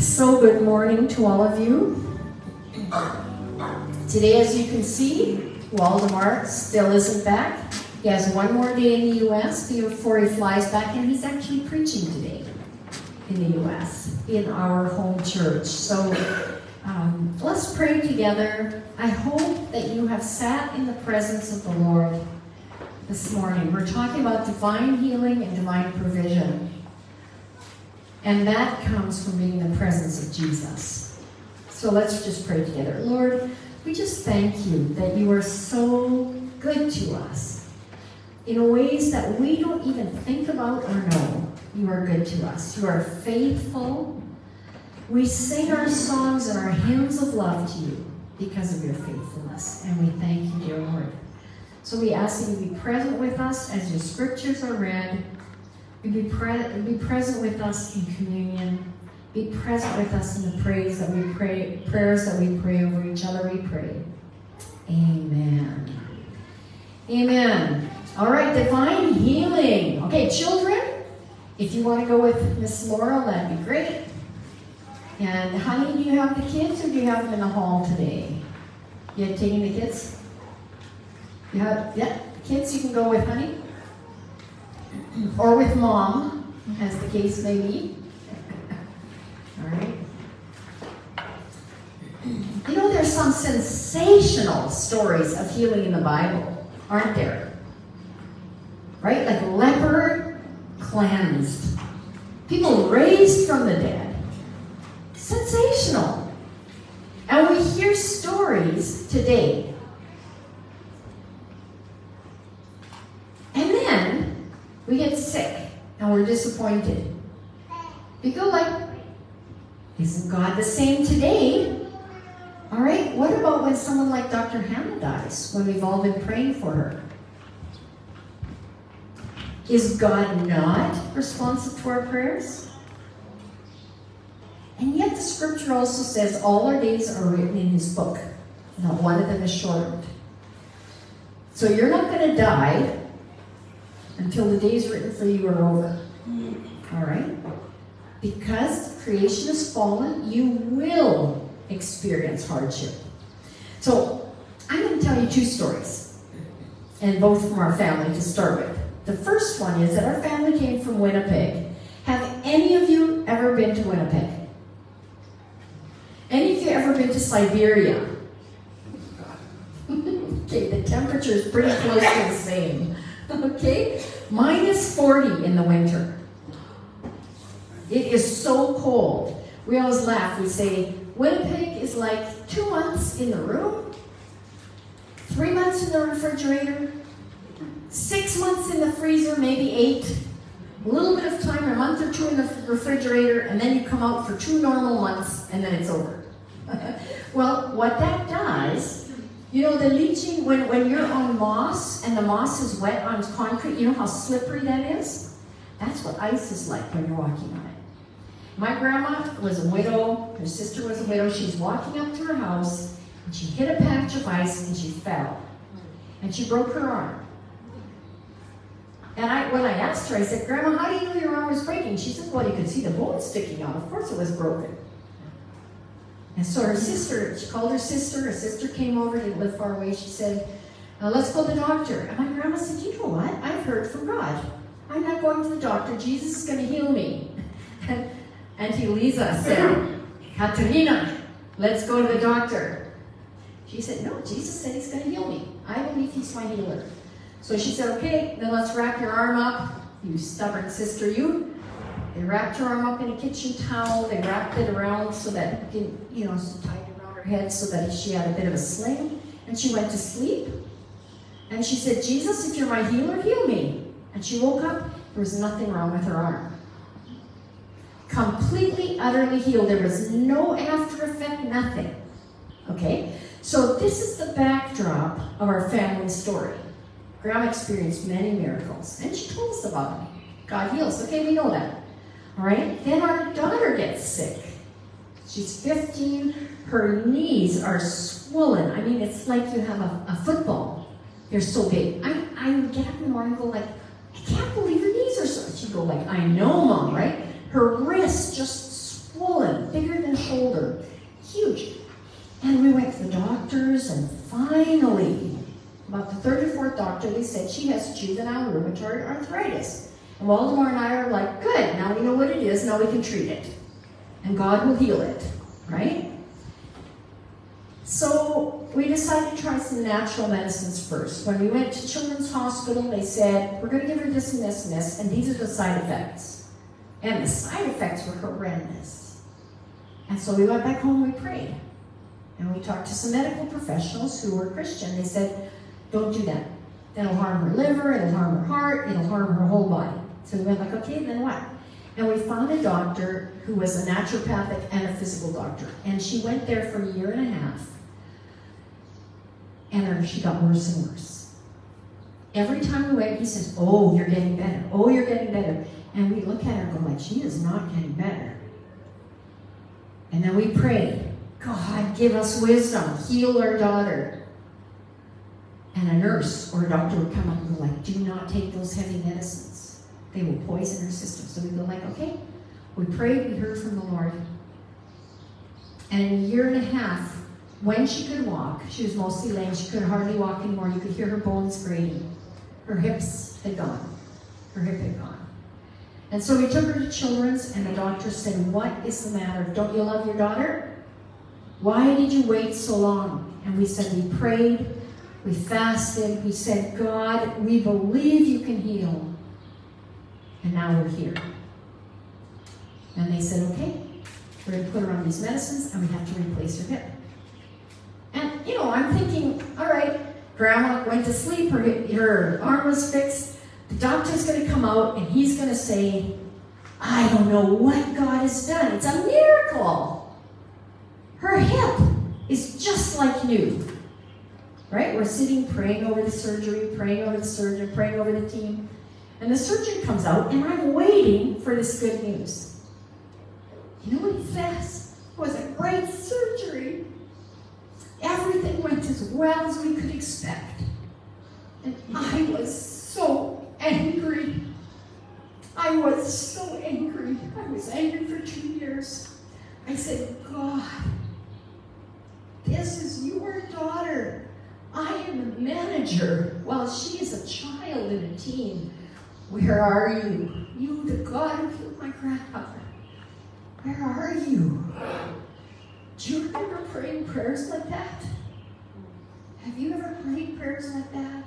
So good morning to all of you. Today, as you can see, Waldemar still isn't back. He has one more day in the U.S. before he flies back, and he's actually preaching today in the U.S. in our home church. So let's pray together. I hope that you have sat in the presence of the Lord this morning. We're talking about divine healing and divine provision. And that comes from being in the presence of Jesus. So let's just pray together. Lord, we just thank you that you are so good to us in ways that we don't even think about or know. You are good to us. You are faithful. We sing our songs and our hymns of love to you because of your faithfulness. And we thank you, dear Lord. So we ask that you be present with us as your scriptures are read. Be present with us in communion. Be present with us in the prayers that we pray over each other. We pray. Amen. Amen. All right, divine healing. Okay, children, if you want to go with Miss Laurel, that'd be great. And honey, do you have the kids or do you have them in the hall today? You taking the kids? You have, yeah, kids, you can go with honey. Or with mom, as the case may be. All right. You know, there's some sensational stories of healing in the Bible, aren't there? Right? Like leper cleansed. People raised from the dead. Sensational. And we hear stories today. We get sick and we're disappointed. We go like, isn't God the same today? All right, what about when someone like Dr. Hammond dies, when we've all been praying for her? Is God not responsive to our prayers? And yet the scripture also says all our days are written in his book. Not one of them is shortened. So you're not going to die until the days written for you are over. All right? Because creation is fallen, you will experience hardship. So I'm going to tell you two stories, and both from our family to start with. The first one is that our family came from Winnipeg. Have any of you ever been to Winnipeg? Any of you ever been to Siberia? Okay, the temperature is pretty close to the same. Okay, -40 in the winter. It is so cold. We always laugh. We say, Winnipeg is like 2 months in the room, 3 months in the refrigerator, 6 months in the freezer, maybe 8, a little bit of time, a month or two in the refrigerator, and then you come out for 2 normal months, and then it's over. Well, what that does, you know, the leaching, when you're on moss and the moss is wet on concrete, you know how slippery that is? That's what ice is like when you're walking on it. My grandma was a widow. Her sister was a widow. She's walking up to her house, and she hit a patch of ice, and she fell. And she broke her arm. And when I asked her, I said, Grandma, how do you know your arm was breaking? She said, well, you could see the bone sticking out. Of course it was broken. And so her sister, she called her sister came over, didn't live far away, she said, let's call the doctor. And my grandma said, you know what, I've heard from God. I'm not going to the doctor, Jesus is going to heal me. And Auntie Lisa said, Katerina, let's go to the doctor. She said, no, Jesus said he's going to heal me. I believe he's my healer. So she said, okay, then let's wrap your arm up, you stubborn sister, you. They wrapped her arm up in a kitchen towel. They wrapped it around so that it didn't, you know, tied it around her head so that she had a bit of a sling. And she went to sleep. And she said, Jesus, if you're my healer, heal me. And she woke up. There was nothing wrong with her arm. Completely, utterly healed. There was no after effect, nothing. Okay? So this is the backdrop of our family story. Grandma experienced many miracles. And she told us about it. God heals. Okay, we know that. All right, then our daughter gets sick. She's 15. Her knees are swollen. I mean, it's like you have a football. They're so big. I would get up in the morning and go like, I can't believe her knees are so. She'd go like, I know, Mom, right? Her wrists just swollen, bigger shoulder, huge. And we went to the doctors, and finally, about the third or fourth doctor, they said she has juvenile rheumatoid arthritis. And Waldemar and I are like, good, now we know what it is, now we can treat it. And God will heal it, right? So we decided to try some natural medicines first. When we went to Children's Hospital, they said, we're going to give her this and this and this, and these are the side effects. And the side effects were horrendous. And so we went back home, we prayed. And we talked to some medical professionals who were Christian. They said, don't do that. That'll harm her liver, it'll harm her heart, it'll harm her whole body. So we went like, okay, then what? And we found a doctor who was a naturopathic and a physical doctor. And she went there for a year and a half. And she got worse and worse. Every time we went, he says, oh, you're getting better. Oh, you're getting better. And we look at her and go like, she is not getting better. And then we pray, God, give us wisdom. Heal our daughter. And a nurse or a doctor would come up and go like, do not take those heavy medicines. They will poison her system. So we go like, okay. We prayed, we heard from the Lord. And in a year and a half, when she could walk, she was mostly lame, she could hardly walk anymore. You could hear her bones grating. Her hips had gone. Her hip had gone. And so we took her to Children's, and the doctor said, what is the matter? Don't you love your daughter? Why did you wait so long? And we said, we prayed, we fasted, we said, God, we believe you can heal. And now we're here. And they said, okay, we're going to put her on these medicines, and we have to replace her hip. And, you know, I'm thinking, all right, Grandma went to sleep, her arm was fixed. The doctor's going to come out, and he's going to say, I don't know what God has done. It's a miracle. Her hip is just like new. Right? We're sitting praying over the surgery, praying over the surgeon, praying over the team. And the surgeon comes out, and I'm waiting for this good news. You know what he says? It was a great surgery. Everything went as well as we could expect. And I was so angry. I was so angry. I was angry for 2 years. I said, God, this is your daughter. I am the manager while she is a child in a team. Where are you? You, the God who killed my grandfather. Where are you? Do you remember praying prayers like that? Have you ever prayed prayers like that?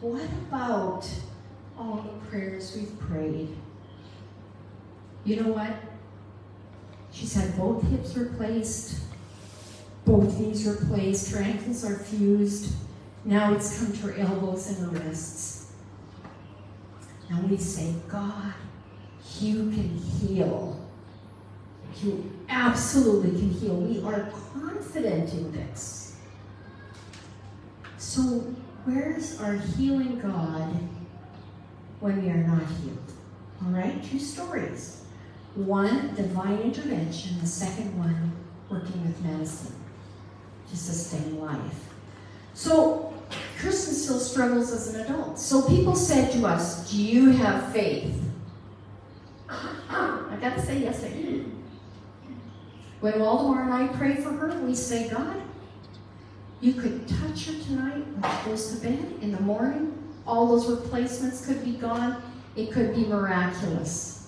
What about all the prayers we've prayed? You know what? She's had both hips replaced, both knees replaced, her ankles are fused. Now it's come to her elbows and her wrists. Now we say, God, you can heal. You absolutely can heal. We are confident in this. So where's our healing God when we are not healed? All right, 2 stories. One, divine intervention. The second one, working with medicine to sustain life. So Kristen still struggles as an adult. So people said to us, do you have faith? I got to say yes, I do. When Waldemar and I pray for her, we say, God, you could touch her tonight when she goes to bed, in the morning. All those replacements could be gone. It could be miraculous.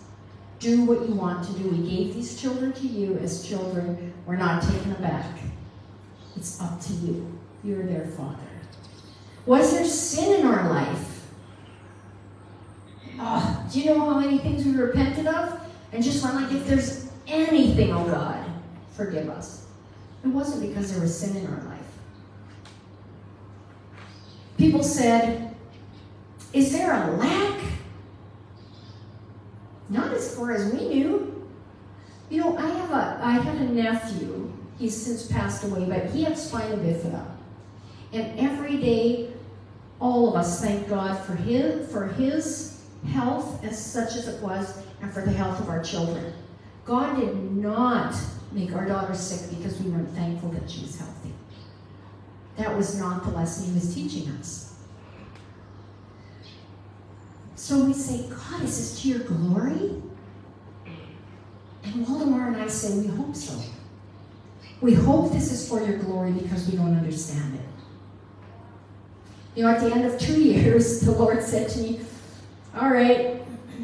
Do what you want to do. We gave these children to you as children. We're not taking them back. It's up to you. You're their father. Was there sin in our life? Oh, do you know how many things we repented of? And just went like, if there's anything, oh God, forgive us. It wasn't because there was sin in our life. People said, is there a lack? Not as far as we knew. You know, I had a nephew. He's since passed away, but he had spina bifida. And every day, all of us thank God for his health, as such as it was, and for the health of our children. God did not make our daughter sick because we weren't thankful that she was healthy. That was not the lesson he was teaching us. So we say, God, is this to your glory? And And Waldemar and I say, we hope so. We hope this is for your glory because we don't understand it. You know, at the end of 2 years, the Lord said to me, all right,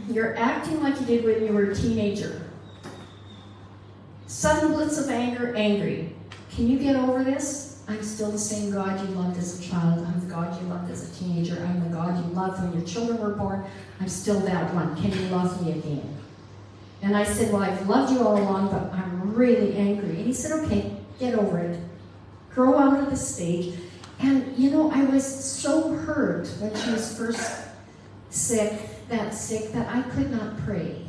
you're acting like you did when you were a teenager. Sudden blitz of anger, angry. Can you get over this? I'm still the same God you loved as a child. I'm the God you loved as a teenager. I'm the God you loved when your children were born. I'm still that one. Can you love me again? And I said, well, I've loved you all along, but I'm really angry. And he said, okay, get over it. Grow out of the stage. And, you know, I was so hurt when she was first sick, that I could not pray.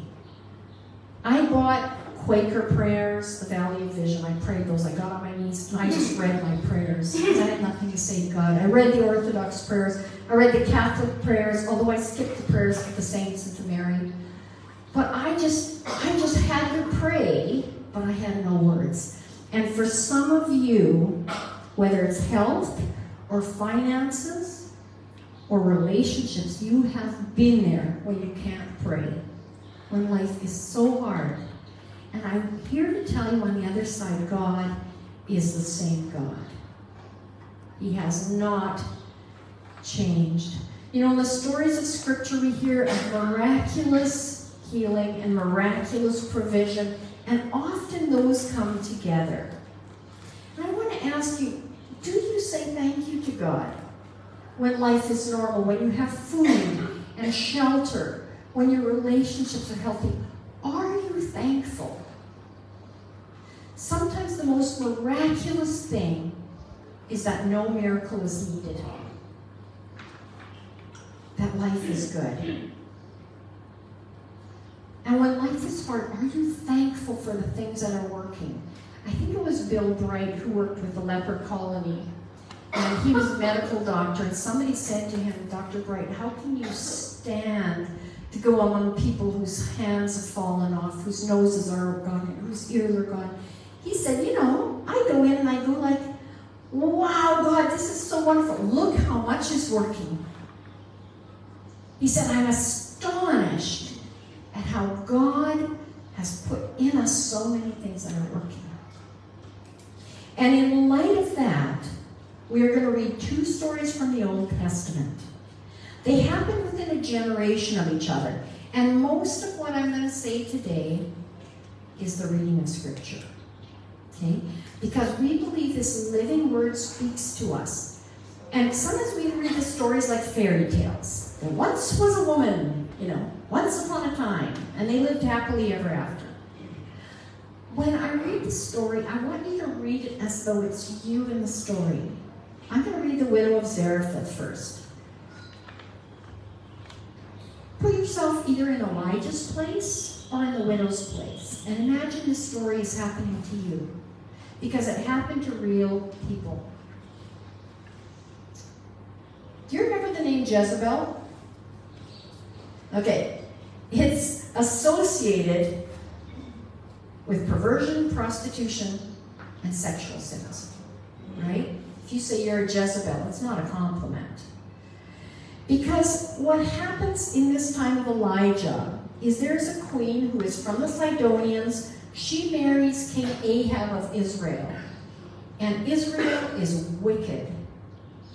I bought Quaker prayers, the Valley of Vision. I prayed those. I got on my knees, and I just read my prayers. I had nothing to say to God. I read the Orthodox prayers. I read the Catholic prayers, although I skipped the prayers of the saints and to Mary. But I just had to pray, but I had no words. And for some of you, whether it's health or finances or relationships, you have been there when you can't pray, when life is so hard. And I'm here to tell you on the other side, God is the same God. He has not changed. You know, in the stories of Scripture, we hear of miraculous healing and miraculous provision, and often those come together. And I want to ask you, do you say thank you to God when life is normal, when you have food and shelter, when your relationships are healthy? Are you thankful? Sometimes the most miraculous thing is that no miracle is needed, that life is good. And when life is hard, are you thankful for the things that are working? I think it was Bill Bright who worked with the leper colony. And he was a medical doctor. And somebody said to him, Dr. Bright, how can you stand to go among people whose hands have fallen off, whose noses are gone, whose ears are gone? He said, you know, I go in and I go like, wow, God, this is so wonderful. Look how much is working. He said, I'm astonished at how God has put in us so many things that are working. And in light of that, we are going to read two stories from the Old Testament. They happen within a generation of each other. And most of what I'm going to say today is the reading of Scripture. Okay? Because we believe this living word speaks to us. And sometimes we read the stories like fairy tales. There once was a woman, you know, once upon a time, and they lived happily ever after. When I read the story, I want you to read it as though it's you in the story. I'm going to read the widow of Zarephath first. Put yourself either in Elijah's place or in the widow's place, and imagine this story is happening to you, because it happened to real people. Do you remember the name Jezebel? Okay. It's associated with perversion, prostitution, and sexual sins, right? If you say you're a Jezebel, it's not a compliment. Because what happens in this time of Elijah is there's a queen who is from the Sidonians. She marries King Ahab of Israel. And Israel is wicked.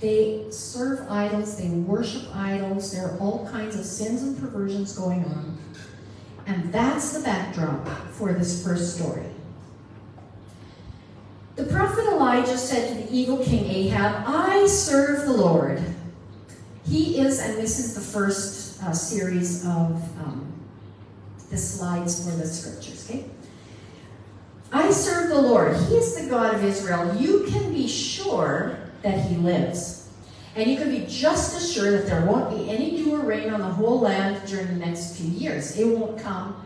They serve idols, they worship idols, there are all kinds of sins and perversions going on. And that's the backdrop for this first story. The prophet Elijah said to the evil King Ahab, I serve the Lord. He is, and this is the first series of the slides for the Scriptures, okay? I serve the Lord. He is the God of Israel. You can be sure that he lives. And you can be just as sure that there won't be any dew or rain on the whole land during the next few years. It won't come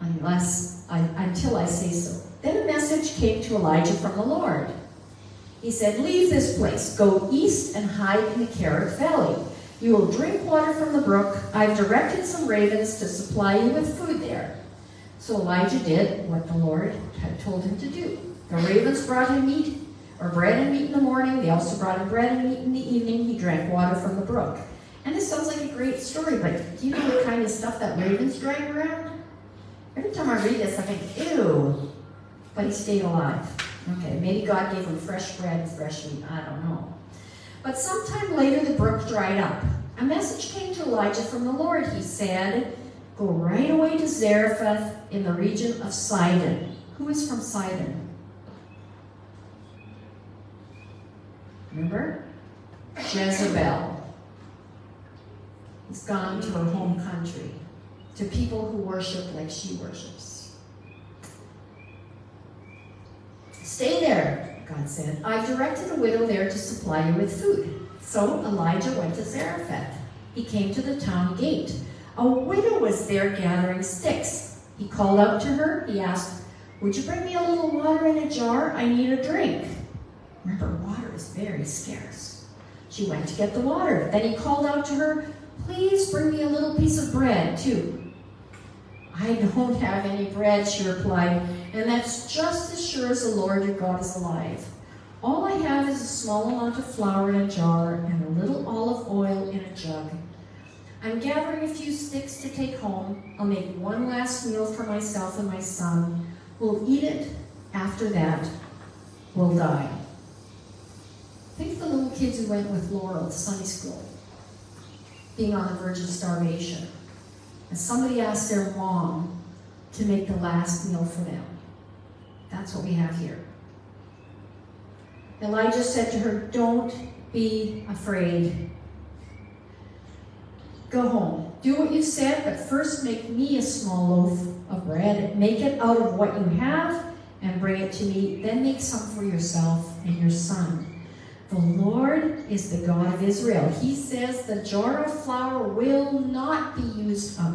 until I say so. Then a message came to Elijah from the Lord. He said, leave this place, go east and hide in the Carrot Valley. You will drink water from the brook. I've directed some ravens to supply you with food there. So Elijah did what the Lord had told him to do. The ravens brought him meat, or bread and meat in the morning. They also brought him bread and meat in the evening. He drank water from the brook. And this sounds like a great story, but do you know the kind of stuff that ravens drank around? Every time I read this, I think, ew. But he stayed alive. Okay, maybe God gave him fresh bread, fresh meat, I don't know. But sometime later, the brook dried up. A message came to Elijah from the Lord. He said, go right away to Zarephath in the region of Sidon. Who is from Sidon? Remember? Jezebel. He's gone to her home country, to people who worship like she worships. Stay there, God said. I directed a widow there to supply you with food. So Elijah went to Zarephath. He came to the town gate. A widow was there gathering sticks. He called out to her. He asked, would you bring me a little water in a jar? I need a drink. Remember, water is very scarce. She went to get the water. Then he called out to her, please bring me a little piece of bread, too. I don't have any bread, she replied, and that's just as sure as the Lord your God is alive. All I have is a small amount of flour in a jar and a little olive oil in a jug. I'm gathering a few sticks to take home. I'll make one last meal for myself and my son. We'll eat it. After that, we'll die. Think of the little kids who went with Laurel to Sunday school, being on the verge of starvation. And somebody asked their mom to make the last meal for them. That's what we have here. Elijah said to her, don't be afraid. Go home. Do what you said, but first make me a small loaf of bread. Make it out of what you have and bring it to me. Then make some for yourself and your son. The Lord is the God of Israel. He says the jar of flour will not be used up.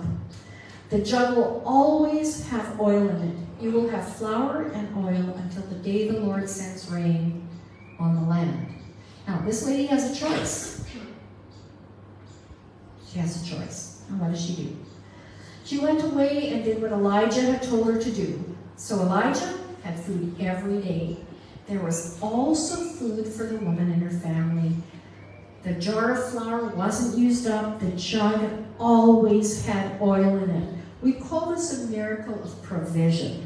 The jug will always have oil in it. You will have flour and oil until the day the Lord sends rain on the land. Now, this lady has a choice. She has a choice. And what does she do? She went away and did what Elijah had told her to do. So Elijah had food every day. There was also food for the woman and her family. The jar of flour wasn't used up. The jug always had oil in it. We call this a miracle of provision.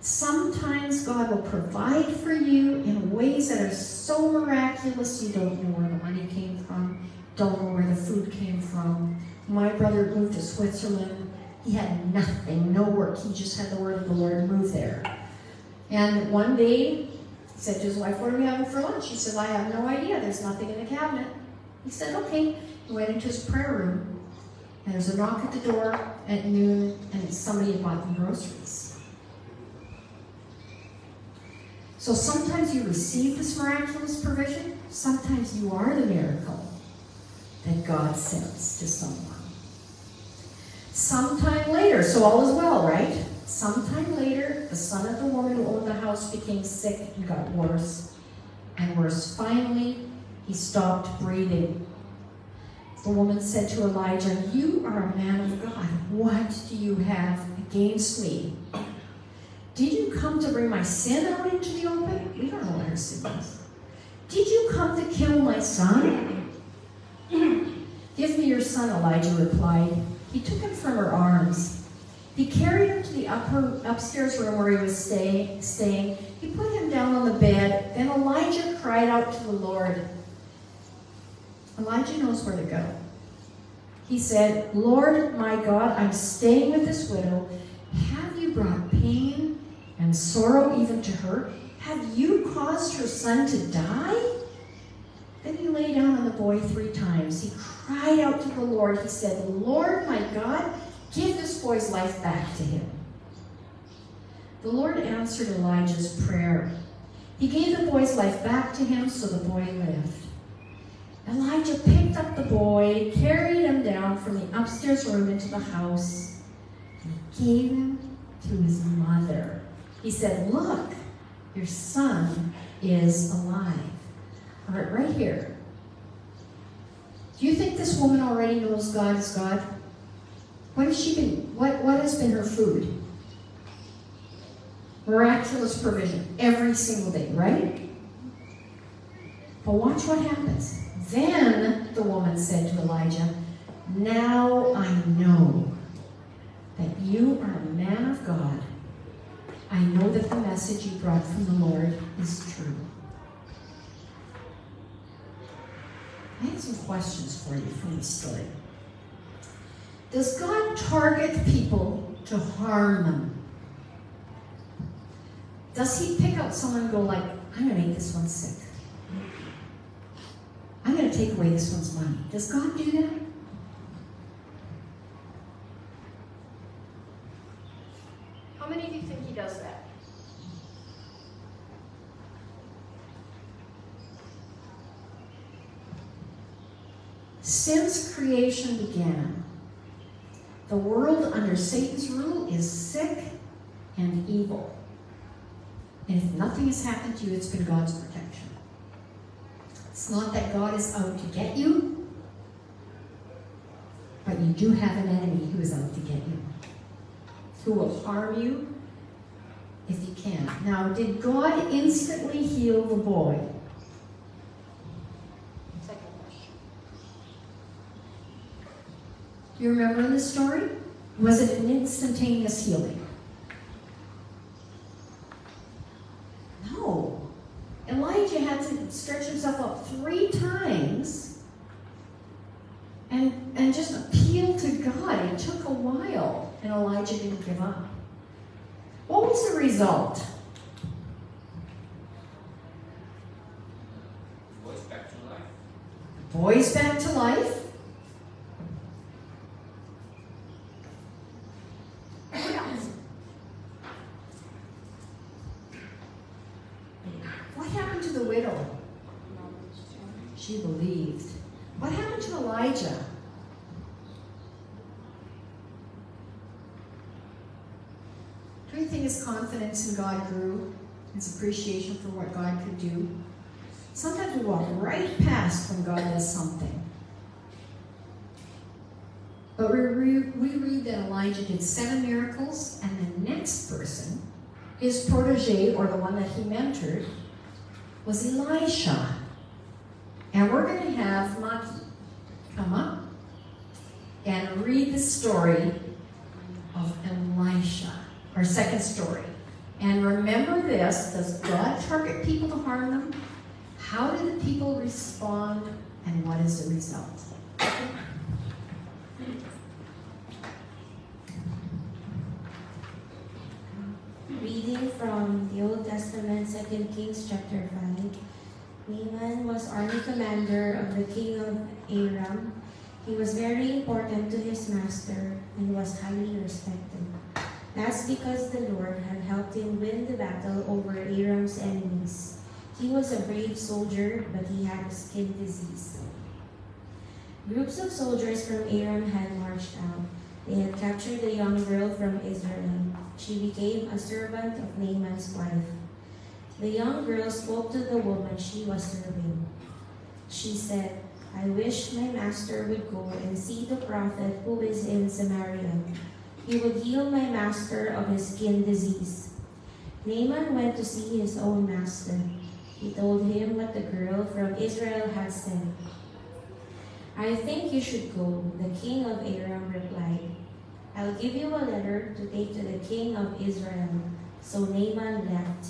Sometimes God will provide for you in ways that are so miraculous you don't know where the money came from, don't know where the food came from. My brother moved to Switzerland. He had nothing, no work. He just had the word of the Lord move there. And one day, he said to his wife, what are we having for lunch? She said, I have no idea. There's nothing in the cabinet. He said, okay. He went into his prayer room, and there's a knock at the door at noon, and somebody had bought them groceries. So sometimes you receive this miraculous provision. Sometimes you are the miracle that God sends to someone. Sometime later, so all is well, right? Sometime later, the son of the woman who owned the house became sick and got worse and worse. Finally, he stopped breathing. The woman said to Elijah, you are a man of God. What do you have against me? Did you come to bring my sin out into the open? We don't know what her sin is. Did you come to kill my son? Give me your son, Elijah replied. He took him from her arms. He carried him to the upstairs room where he was staying. He put him down on the bed. Then Elijah cried out to the Lord. Elijah knows where to go. He said, Lord, my God, I'm staying with this widow. Have you brought pain and sorrow even to her? Have you caused her son to die? Then he lay down on the boy 3 times. He cried out to the Lord. He said, Lord, my God, give this boy's life back to him. The Lord answered Elijah's prayer. He gave the boy's life back to him, so the boy lived. Elijah picked up the boy, carried him down from the upstairs room into the house, and gave him to his mother. He said, look, your son is alive. All right, right here. Do you think this woman already knows God is God? What has she been? What has been her food? Miraculous provision every single day, right? But watch what happens. Then the woman said to Elijah, now I know You are a man of God. I know that the message you brought from the Lord is true. I have some questions for you from this story. Does God target people to harm them? Does he pick out someone and go like, I'm going to make this one sick. I'm going to take away this one's money. Does God do that? How many of you think he does that? Since creation began, the world under Satan's rule is sick and evil. And if nothing has happened to you, it's been God's protection. It's not that God is out to get you, but you do have an enemy who is out to get you, who will harm you if he can. Now, did God instantly heal the boy? Second question. Do you remember in the story? Was it an instantaneous healing? Elijah had to stretch himself up 3 times and just appeal to God. It took a while, and Elijah didn't give up. What was the result? The boy's back to life. The boy's back to life. She believed. What happened to Elijah? Do you think his confidence in God grew? His appreciation for what God could do? Sometimes we walk right past when God does something. But we read that Elijah did 7 miracles, and the next person, his protege, or the one that he mentored, was Elisha. And we're going to have Maggie come up and read the story of Elisha, our second story. And remember this, does God target people to harm them? How do the people respond, and what is the result? Reading from the Old Testament, 2 Kings chapter 5. Naaman was army commander of the king of Aram. He was very important to his master and was highly respected. That's because the Lord had helped him win the battle over Aram's enemies. He was a brave soldier, but he had a skin disease. Groups of soldiers from Aram had marched out. They had captured a young girl from Israel. She became a servant of Naaman's wife. The young girl spoke to the woman she was serving. She said, I wish my master would go and see the prophet who is in Samaria. He would heal my master of his skin disease. Naaman went to see his own master. He told him what the girl from Israel had said. I think you should go, the king of Aram replied. I'll give you a letter to take to the king of Israel. So Naaman left.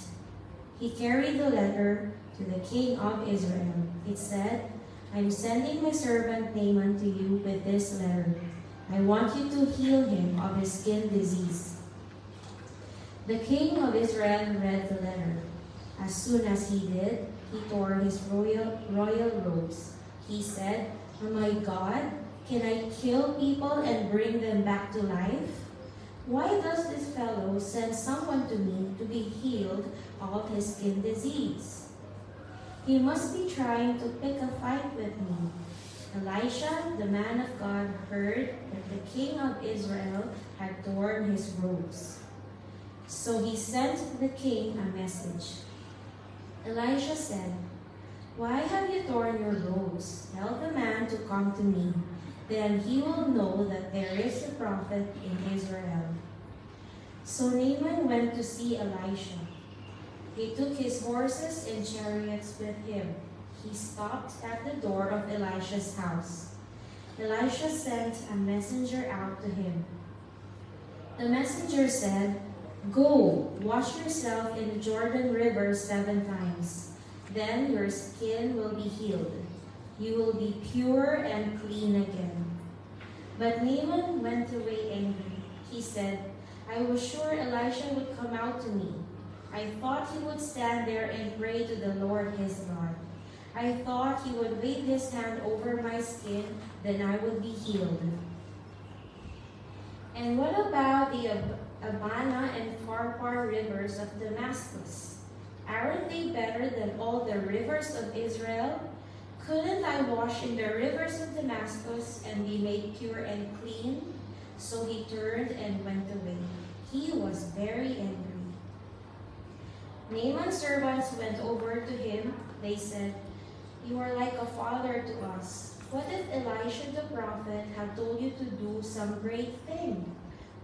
He carried the letter to the king of Israel. It said, I'm sending my servant Naaman to you with this letter. I want you to heal him of his skin disease. The king of Israel read the letter. As soon as he did, he tore his royal robes. He said, Am I God? Can I kill people and bring them back to life? Why does this fellow send someone to me to be healed of his skin disease? He must be trying to pick a fight with me. Elisha, the man of God, heard that the king of Israel had torn his robes. So he sent the king a message. Elisha said, Why have you torn your robes? Tell the man to come to me. Then he will know that there is a prophet in Israel. So Naaman went to see Elisha. He took his horses and chariots with him. He stopped at the door of Elisha's house. Elisha sent a messenger out to him. The messenger said, "Go, wash yourself in the Jordan River 7 times. Then your skin will be healed. You will be pure and clean again." But Naaman went away angry. He said, "I was sure Elisha would come out to me. I thought he would stand there and pray to the Lord his God. I thought he would wave his hand over my skin, then I would be healed." And what about the Abana and Farpar rivers of Damascus? Aren't they better than all the rivers of Israel? Couldn't I wash in the rivers of Damascus and be made pure and clean? So he turned and went away. He was very angry. Naaman's servants went over to him. They said, "You are like a father to us. What if Elisha the prophet had told you to do some great thing?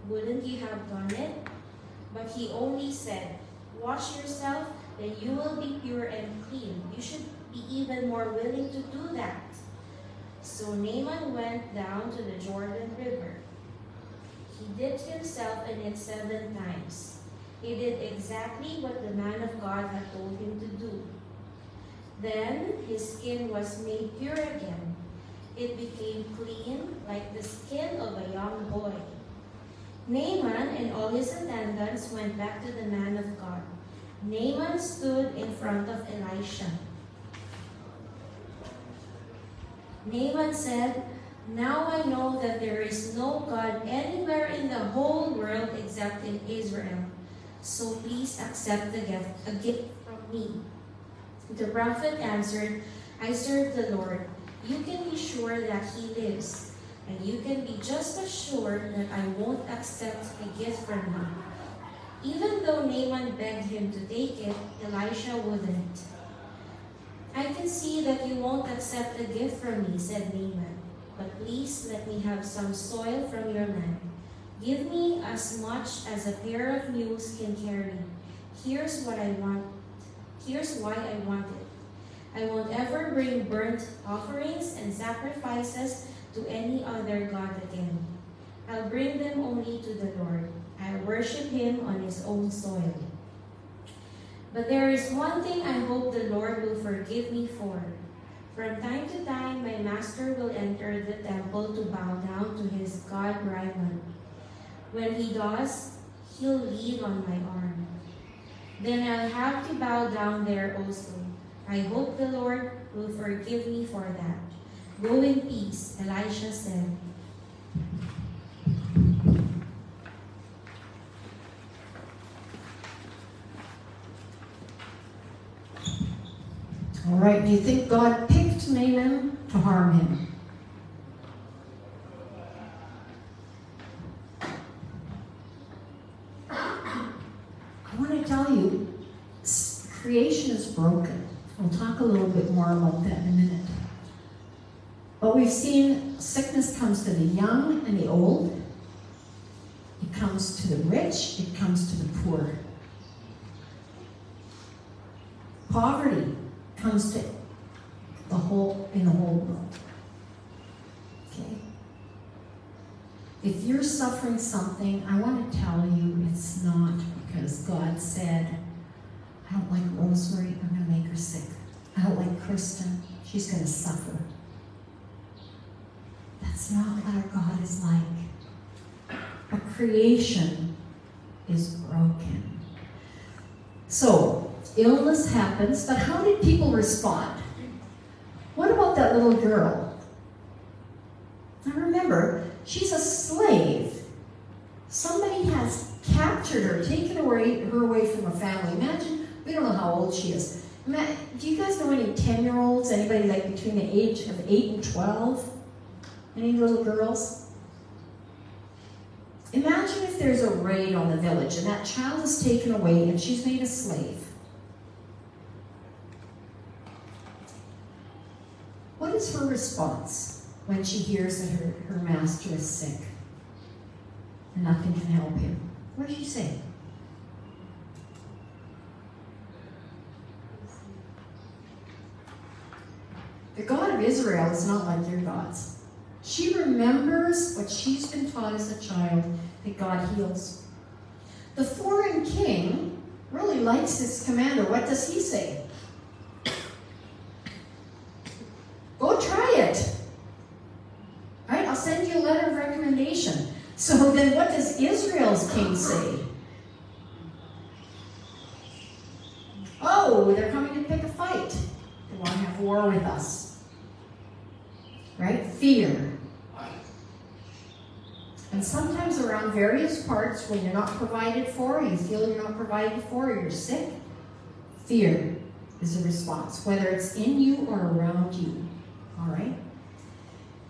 Wouldn't you have done it?" But he only said, "Wash yourself, then you will be pure and clean. You should be even more willing to do that." So Naaman went down to the Jordan River. He dipped himself in it 7 times. He did exactly what the man of God had told him to do. Then his skin was made pure again. It became clean like the skin of a young boy. Naaman and all his attendants went back to the man of God. Naaman stood in front of Elisha. Naaman said, "Now I know that there is no God anywhere in the whole world except in Israel. So please accept a gift from me." The prophet answered, "I serve the Lord. You can be sure that he lives, and you can be just as sure that I won't accept a gift from him." Even though Naaman begged him to take it, Elisha wouldn't. "I can see that you won't accept a gift from me," said Naaman, "but please let me have some soil from your land. Give me as much as a pair of mules can carry. Here's what I want. Here's why I want it. I won't ever bring burnt offerings and sacrifices to any other god again. I'll bring them only to the Lord. I'll worship him on his own soil. But there is one thing I hope the Lord will forgive me for. From time to time, my master will enter the temple to bow down to his god Rimmon. When he does, he'll lean on my arm. Then I'll have to bow down there also. I hope the Lord will forgive me for that. Go in peace," Elisha said. All right, do you think God picked Naaman to harm him? Creation is broken. We'll talk a little bit more about that in a minute. But we've seen sickness comes to the young and the old. It comes to the rich. It comes to the poor. Poverty comes to the whole world. Okay. If you're suffering something, I want to tell you it's not because God said, "I don't like Rosemary, I'm going to make her sick. I don't like Kristen, she's going to suffer." That's not what our God is like. Our creation is broken. So, illness happens, but how did people respond? What about that little girl? Now remember, she's a slave. Somebody has captured her, taken her away from her family. Imagine. We don't know how old she is. Matt, do you guys know any 10-year-olds? Anybody like between the age of 8 and 12? Any little girls? Imagine if there's a raid on the village and that child is taken away and she's made a slave. What is her response when she hears that her master is sick and nothing can help him? What does she say? The God of Israel is not like your gods. She remembers what she's been taught as a child, that God heals. The foreign king really likes his commander. What does he say? Go try it. Right? I'll send you a letter of recommendation. So then what does Israel's king say? Oh, they're coming to pick a fight. They want to have war with us. Right? Fear. And sometimes around various parts when you're not provided for, you feel you're not provided for, you're sick, fear is a response, whether it's in you or around you. All right?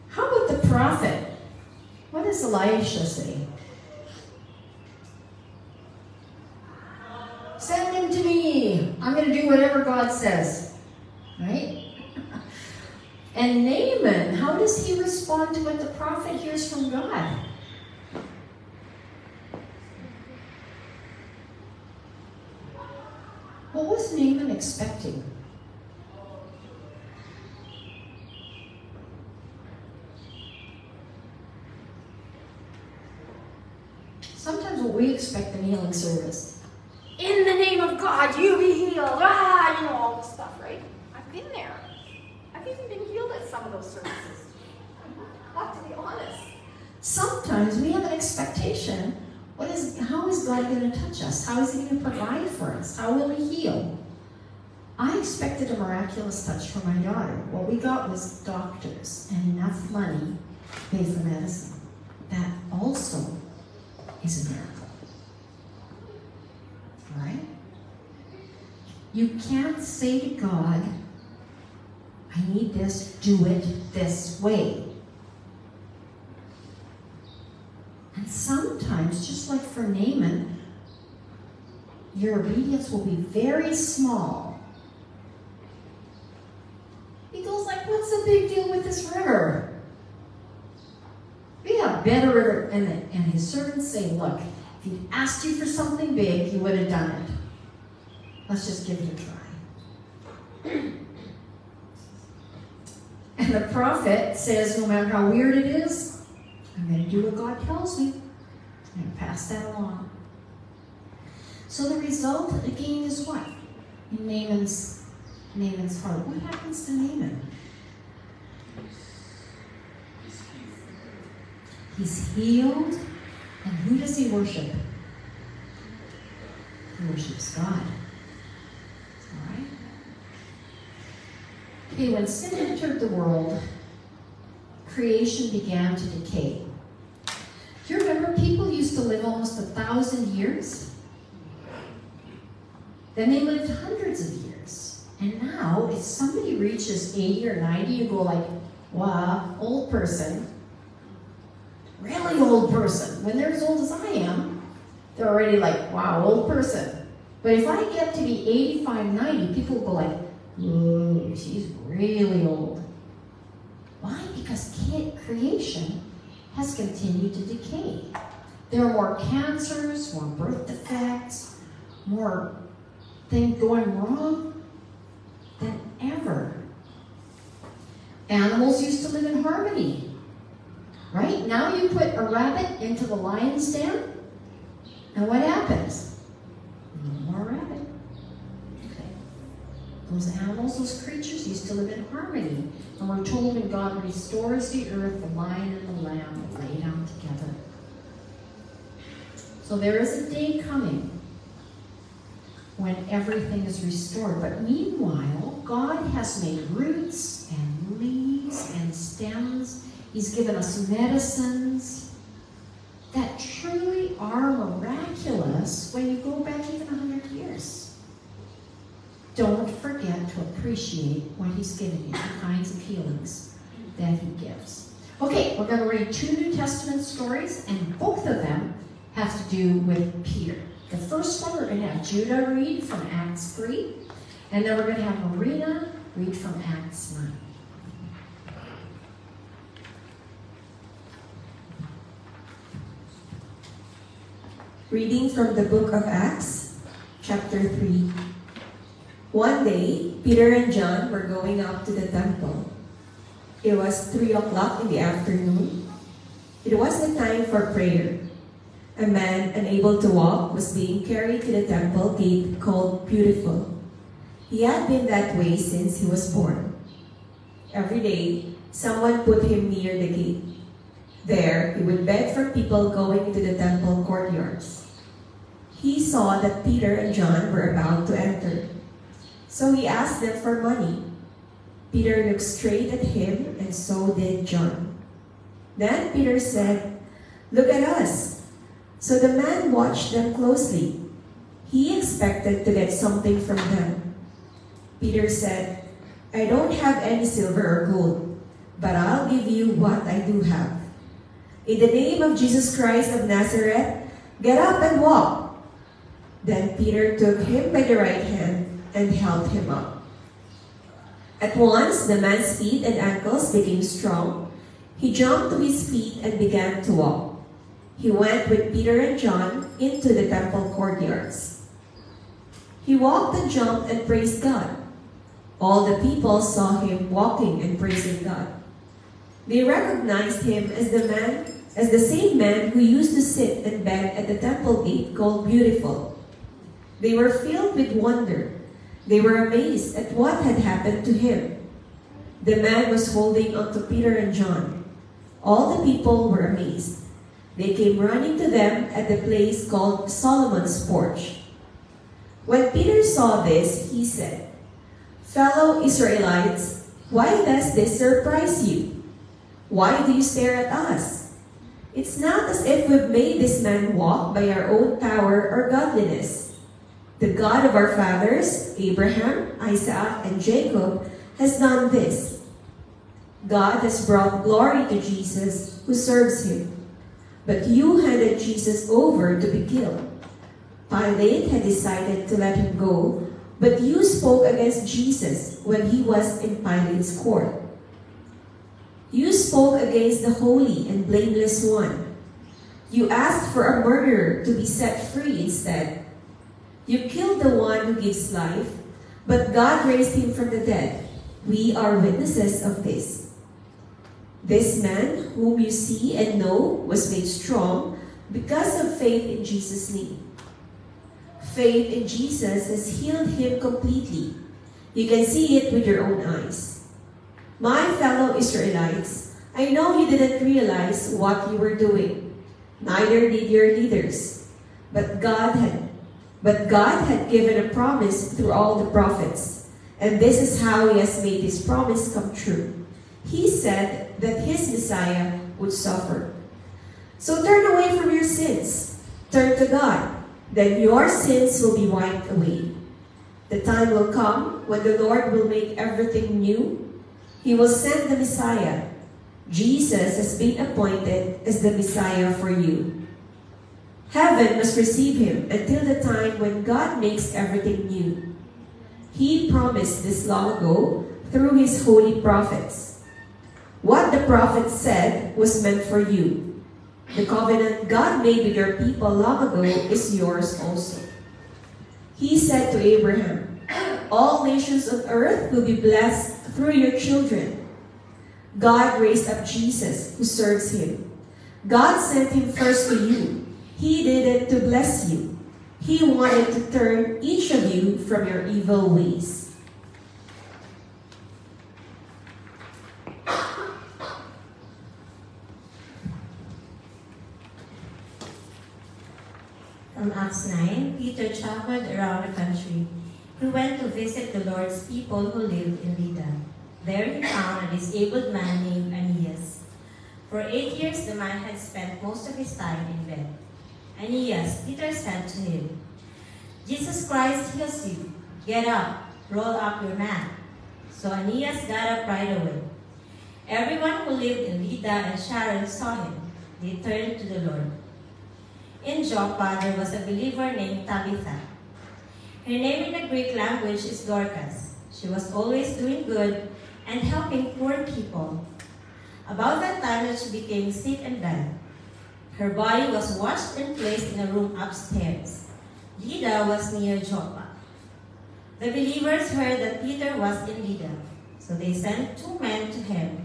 How about the prophet? What does Elisha say? Send him to me. I'm going to do whatever God says. Right? And Naaman, how does he respond to what the prophet hears from God? What was Naaman expecting? Sometimes what we expect in healing service, in the name of God, you be healed, you know, all this stuff, right? I've been there. I've even been healed at some of those services. But to be honest, sometimes we have an expectation. How is God going to touch us? How is he going to provide for us? How will he heal? I expected a miraculous touch from my daughter. What we got was doctors and enough money to pay for medicine. That also is a miracle. Right? You can't say to God, I need this, do it this way. And sometimes, just like for Naaman, your obedience will be very small. He goes like, what's the big deal with this river? We have a better river. And his servants say, look, if he'd asked you for something big, he would have done it. Let's just give it a try. And the prophet says, no matter how weird it is, I'm going to do what God tells me. I'm going to pass that along. So the result, again, is what? In Naaman's heart. What happens to Naaman? He's healed. And who does he worship? He worships God. All right? Okay, when sin entered the world, creation began to decay. Do you remember people used to live almost 1,000 years? Then they lived hundreds of years. And now, if somebody reaches 80 or 90, you go like, wow, old person. Really old person. When they're as old as I am, they're already like, wow, old person. But if I get to be 85, 90, people go like, oh, she's really old. Why? Because creation has continued to decay. There are more cancers, more birth defects, more things going wrong than ever. Animals used to live in harmony, right? Now you put a rabbit into the lion's den, and what happens? No more rabbit. Okay. Those animals, those creatures used to live in harmony. And we're told when God restores the earth, the lion and the lamb will lay down together. So there is a day coming when everything is restored. But meanwhile, God has made roots and leaves and stems. He's given us medicines that truly are miraculous when you go back even 100 years. Don't forget to appreciate what he's given you, the kinds of healings that he gives. Okay, we're going to read 2 New Testament stories, and both of them have to do with Peter. The first one, we're going to have Judah read from Acts 3, and then we're going to have Marina read from Acts 9. Reading from the book of Acts, chapter 3. One day, Peter and John were going up to the temple. It was 3 o'clock in the afternoon. It was the time for prayer. A man unable to walk was being carried to the temple gate called Beautiful. He had been that way since he was born. Every day, someone put him near the gate. There, he would beg from people going into the temple courtyards. He saw that Peter and John were about to enter, so he asked them for money. Peter looked straight at him, and so did John. Then Peter said, "Look at us." So the man watched them closely. He expected to get something from them. Peter said, "I don't have any silver or gold, but I'll give you what I do have. In the name of Jesus Christ of Nazareth, get up and walk." Then Peter took him by the right hand and held him up. At once the man's feet and ankles became strong. He jumped to his feet and began to walk. He went with Peter and John into the temple courtyards. He walked and jumped and praised God. All the people saw him walking and praising God. They recognized him as the same man who used to sit and beg at the temple gate called Beautiful. They were filled with wonder. They were amazed at what had happened to him. The man was holding on to Peter and John. All the people were amazed. They came running to them at the place called Solomon's Porch. When Peter saw this, he said, "Fellow Israelites, why does this surprise you? Why do you stare at us? It's not as if we've made this man walk by our own power or godliness. The God of our fathers, Abraham, Isaac, and Jacob, has done this. God has brought glory to Jesus who serves him. But you handed Jesus over to be killed. Pilate had decided to let him go, but you spoke against Jesus when he was in Pilate's court. You spoke against the holy and blameless one. You asked for a murderer to be set free instead. You killed the one who gives life, but God raised him from the dead. We are witnesses of this. This man, whom you see and know, was made strong because of faith in Jesus' name. Faith in Jesus has healed him completely. You can see it with your own eyes. My fellow Israelites, I know you didn't realize what you were doing. Neither did your leaders. But God had given a promise through all the prophets, and this is how he has made his promise come true. He said that his Messiah would suffer. So turn away from your sins. Turn to God. Then your sins will be wiped away. The time will come when the Lord will make everything new. He will send the Messiah. Jesus has been appointed as the Messiah for you. Heaven must receive him until the time when God makes everything new. He promised this long ago through his holy prophets. What the prophets said was meant for you. The covenant God made with your people long ago is yours also. He said to Abraham, 'All nations of earth will be blessed through your children.' God raised up Jesus who serves him. God sent him first to you. He did it to bless you. He wanted to turn each of you from your evil ways." From Acts 9, Peter traveled around the country. He went to visit the Lord's people who lived in Lydda. There he found a disabled man named Aeneas. For 8 years the man had spent most of his time in bed. "Aeneas," Peter said to him, "Jesus Christ heals you. Get up, roll up your mat." So Aeneas got up right away. Everyone who lived in Lydda and Sharon saw him. They turned to the Lord. In Joppa there was a believer named Tabitha. Her name in the Greek language is Dorcas. She was always doing good and helping poor people. About that time that she became sick and died. Her body was washed and placed in a room upstairs. Lydda was near Joppa. The believers heard that Peter was in Lydda, so they sent 2 men to him,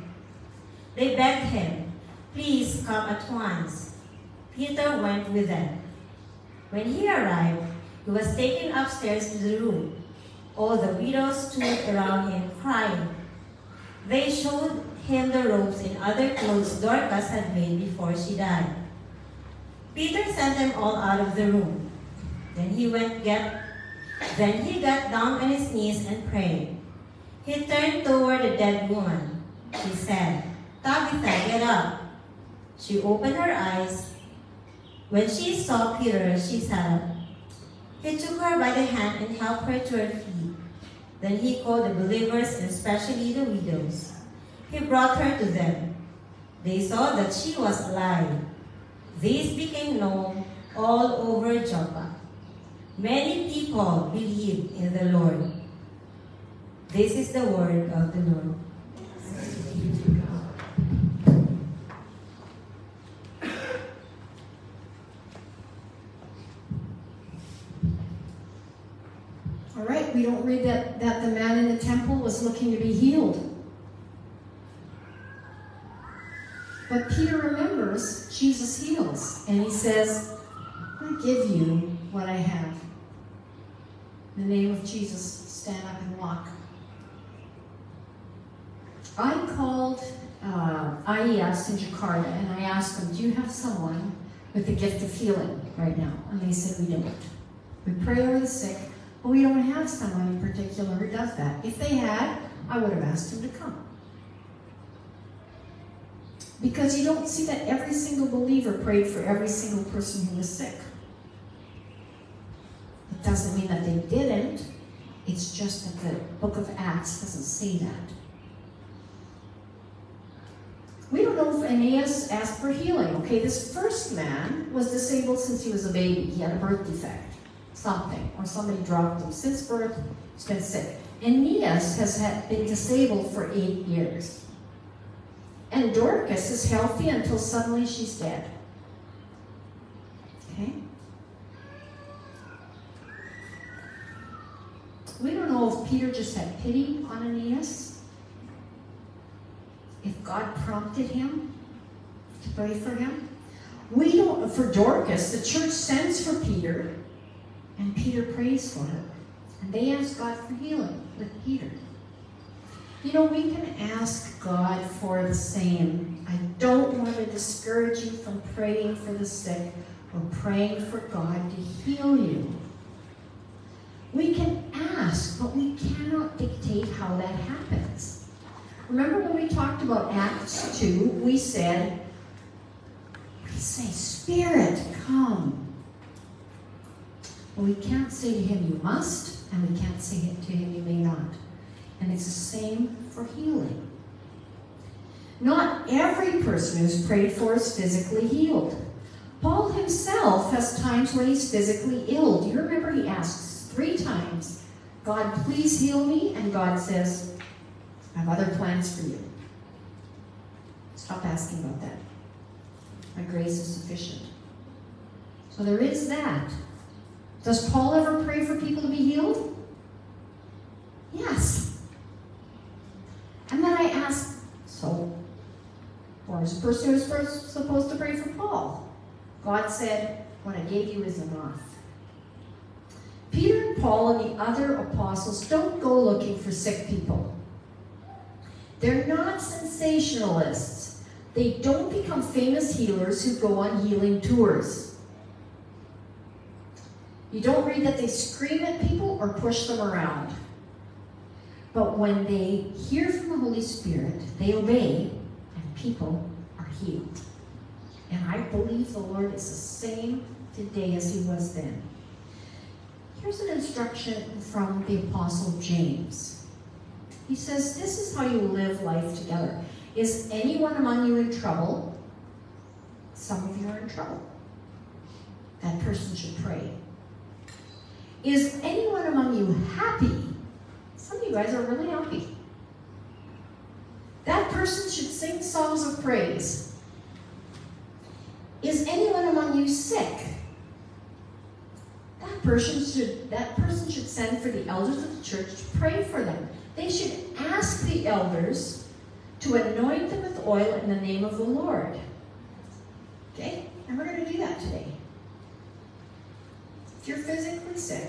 They begged him, "Please come at once." Peter went with them. When he arrived, he was taken upstairs to the room. All the widows stood around him, crying. They showed him the robes and other clothes Dorcas had made before she died. Peter sent them all out of the room. Then he got down on his knees and prayed. He turned toward the dead woman. He said, "Tabitha, get up." She opened her eyes. When she saw Peter, she sat up. He took her by the hand and helped her to her feet. Then he called the believers, and especially the widows. He brought her to them. They saw that she was alive. This became known all over Joppa. Many people believed in the Lord. This is the word of the Lord. All right, we don't read that the man in the temple was looking to be healed. But Peter remembers Jesus heals, and he says, "I give you what I have. In the name of Jesus, stand up and walk." I called IES in Jakarta, and I asked them, "Do you have someone with the gift of healing right now?" And they said, "We don't. We pray over the sick, but we don't have someone in particular who does that. If they had, I would have asked them to come." Because you don't see that every single believer prayed for every single person who was sick. It doesn't mean that they didn't. It's just that the book of Acts doesn't say that. We don't know if Aeneas asked for healing. Okay, this first man was disabled since he was a baby. He had a birth defect, something, or somebody dropped him since birth. He's been sick. Aeneas has been disabled for 8 years. And Dorcas is healthy until suddenly she's dead. Okay? We don't know if Peter just had pity on Aeneas, if God prompted him to pray for him. We don't, for Dorcas, the church sends for Peter, and Peter prays for her. And they ask God for healing with Peter. You know, we can ask God for the same. I don't want to discourage you from praying for the sick or praying for God to heal you. We can ask, but we cannot dictate how that happens. Remember when we talked about Acts 2, we say, "Spirit, come." But we can't say to him, "You must," and we can't say to him, "You may not." And it's the same for healing. Not every person who's prayed for is physically healed. Paul himself has times when he's physically ill. Do you remember he asks 3 times, "God, please heal me," and God says, "I have other plans for you. Stop asking about that. My grace is sufficient." So there is that. Does Paul ever pray for people to be healed? Yes. And then I asked, so, where's the person who's first supposed to pray for Paul? God said, "What I gave you is enough." Peter and Paul and the other apostles don't go looking for sick people. They're not sensationalists. They don't become famous healers who go on healing tours. You don't read that they scream at people or push them around. But when they hear from the Holy Spirit, they obey, and people are healed. And I believe the Lord is the same today as he was then. Here's an instruction from the Apostle James. He says, "This is how you live life together. Is anyone among you in trouble?" Some of you are in trouble. That person should pray. "Is anyone among you happy?" Some of you guys are really happy. That person should sing songs of praise. "Is anyone among you sick?" That person should send for the elders of the church to pray for them. They should ask the elders to anoint them with oil in the name of the Lord. Okay? And we're going to do that today. If you're physically sick,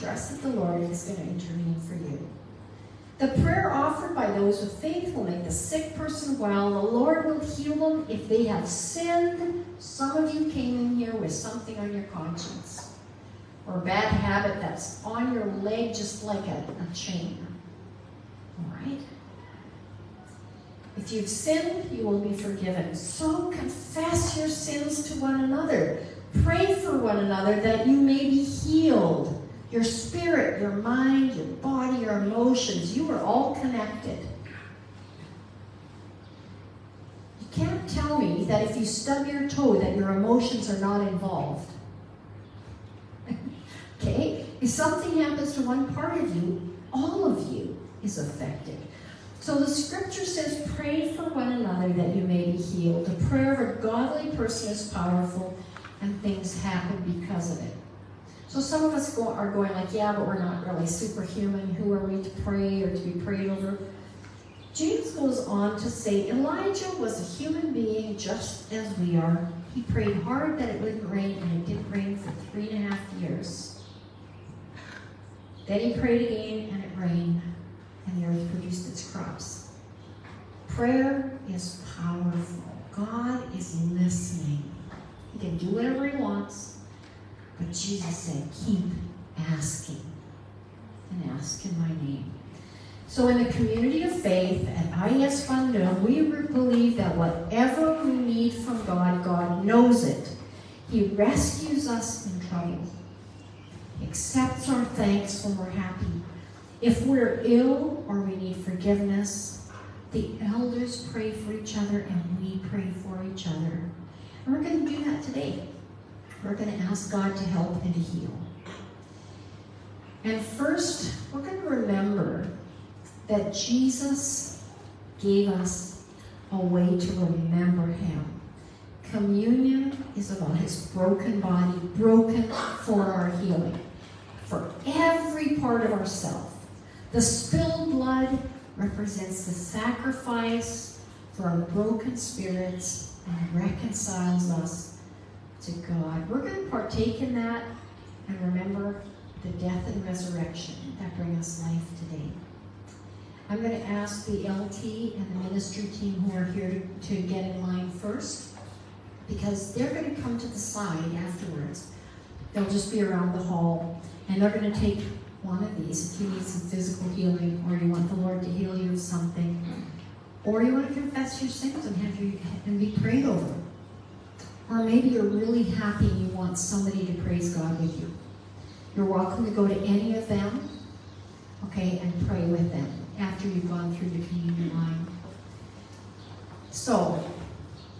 trust that the Lord is going to intervene for you. The prayer offered by those with faith will make the sick person well. The Lord will heal them if they have sinned. Some of you came in here with something on your conscience, or a bad habit that's on your leg just like a chain. All right? If you've sinned, you will be forgiven. So confess your sins to one another. Pray for one another that you may be healed. Your spirit, your mind, your body, your emotions, you are all connected. You can't tell me that if you stub your toe that your emotions are not involved. Okay? If something happens to one part of you, all of you is affected. So the scripture says, pray for one another that you may be healed. The prayer of a godly person is powerful, and things happen because of it. So some of us are going like, yeah, but we're not really superhuman. Who are we to pray or to be prayed over? James goes on to say, Elijah was a human being just as we are. He prayed hard that it wouldn't rain, and it didn't rain for 3.5 years. Then he prayed again, and it rained, and the earth produced its crops. Prayer is powerful. God is listening. He can do whatever he wants. But Jesus said, keep asking, and ask in my name. So in the community of faith at IES Fundum, we believe that whatever we need from God, God knows it. He rescues us in trouble, accepts our thanks when we're happy. If we're ill or we need forgiveness, the elders pray for each other, and we pray for each other. And we're going to do that today. We're going to ask God to help and to heal. And first, we're going to remember that Jesus gave us a way to remember him. Communion is about his broken body, broken for our healing, for every part of ourselves. The spilled blood represents the sacrifice for our broken spirits and reconciles us to God. We're going to partake in that and remember the death and resurrection that bring us life today. I'm going to ask the LT and the ministry team who are here to get in line first, because they're going to come to the side afterwards. They'll just be around the hall, and they're going to take one of these if you need some physical healing, or you want the Lord to heal you of something, or you want to confess your sins and be prayed over. Or maybe you're really happy and you want somebody to praise God with you. You're welcome to go to any of them, okay, and pray with them after you've gone through the communion line. So,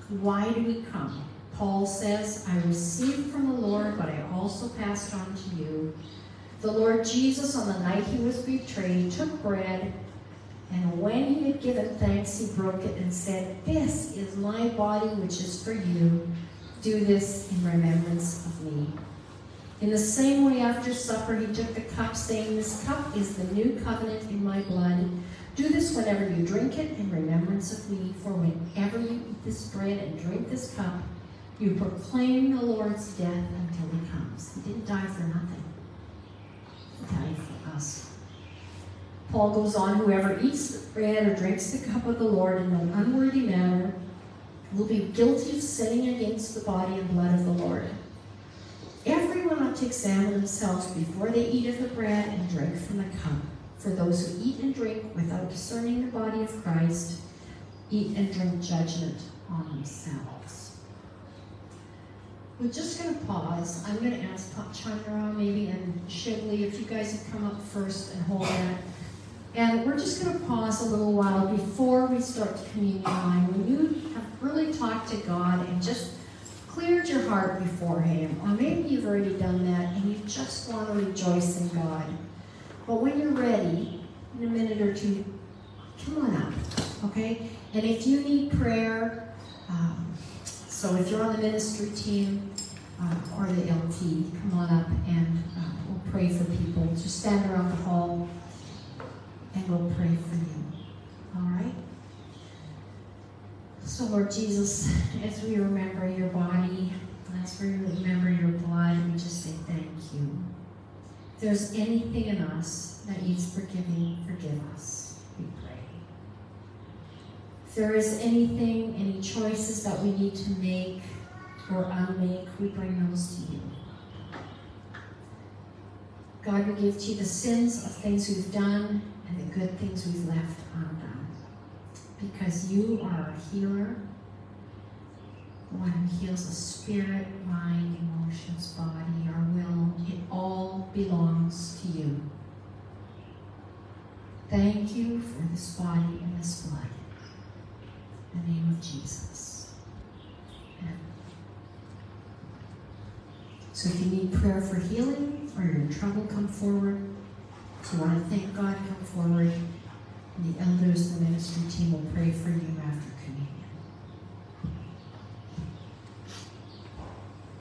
why do we come? Paul says, I received from the Lord, but I also passed on to you. The Lord Jesus, on the night he was betrayed, took bread, and when he had given thanks, he broke it and said, this is my body, which is for you. Do this in remembrance of me. In the same way, after supper, he took the cup, saying, this cup is the new covenant in my blood. Do this whenever you drink it in remembrance of me. For whenever you eat this bread and drink this cup, you proclaim the Lord's death until he comes. He didn't die for nothing. He died for us. Paul goes on, whoever eats the bread or drinks the cup of the Lord in an unworthy manner will be guilty of sinning against the body and blood of the Lord. Everyone ought to examine themselves before they eat of the bread and drink from the cup. For those who eat and drink without discerning the body of Christ, eat and drink judgment on themselves. We're just going to pause. I'm going to ask Chandra maybe and Shively if you guys have come up first and hold that. And we're just going to pause a little while before we start the communion line. When you have really talked to God and just cleared your heart before him, or maybe you've already done that and you just want to rejoice in God. But when you're ready, in a minute or two, come on up, okay? And if you need prayer, so if you're on the ministry team or the LT, come on up and we'll pray for people. Just stand around the hall, and we'll pray for you. All right? So Lord Jesus, as we remember your body, as we remember your blood, we just say thank you. If there's anything in us that needs forgiving, forgive us, we pray. If there is anything, any choices that we need to make or unmake, we bring those to you. God, we give to you the sins of things we've done and the good things we've left undone, because you are a healer, one who heals the spirit, mind, emotions, body, our will. It all belongs to you. Thank you for this body and this blood. In the name of Jesus. Amen. So if you need prayer for healing or you're in trouble, come forward. If you want to thank God, come forward. And the elders, the ministry team will pray for you after.